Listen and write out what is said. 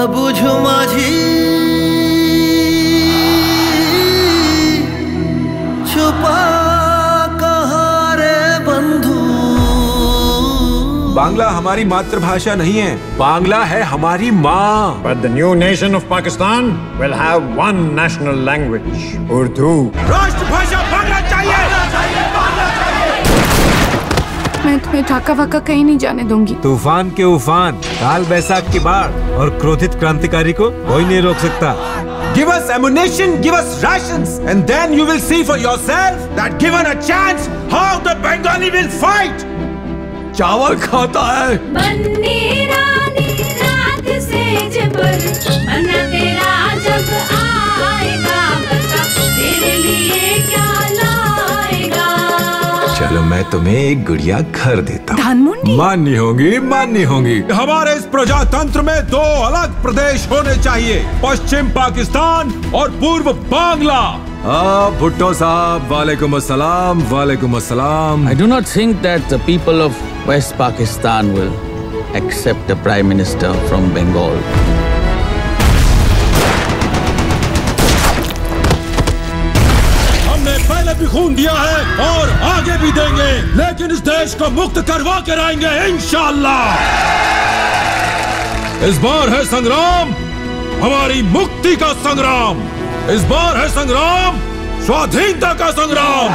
अबुझ माझी छुपा कहाँ रे बंधु। बांग्ला हमारी मातृभाषा नहीं है, बांग्ला है हमारी माँ। But the new nation of Pakistan will have one national language, Urdu। राष्ट्रभाषा बांग्ला चाहिए। मैं तुम्हें ढाका वाका कहीं नहीं जाने दूंगी। तूफान के उफान, काल बैसाख की बाढ़ और क्रोधित क्रांतिकारी को कोई नहीं रोक सकता। Give us ammunition, give us rations, and then you will see for yourself that given a chance, how the Bengali will fight. चावल खाता है। बन्नी रानी रात से जबर, मना तेरा जब आएगा बता, तेरे लिए क्या लाएगा। चलो मैं तुम्हें एक गुड़िया घर देता हूँ। माननी होगी, माननी होगी। हमारे इस प्रजातंत्र में दो अलग प्रदेश होने चाहिए, पश्चिम पाकिस्तान और पूर्व बांग्ला। भुट्टो साहब, वालेकुम अस्सलाम, वालेकुम अस्सलाम। I do not think that the people of West Pakistan will accept the Prime Minister from Bengal. भी खून दिया है और आगे भी देंगे, लेकिन इस देश को मुक्त करवा कर आएंगे इंशाल्लाह। इस बार है संग्राम हमारी मुक्ति का संग्राम, इस बार है संग्राम स्वाधीनता का संग्राम।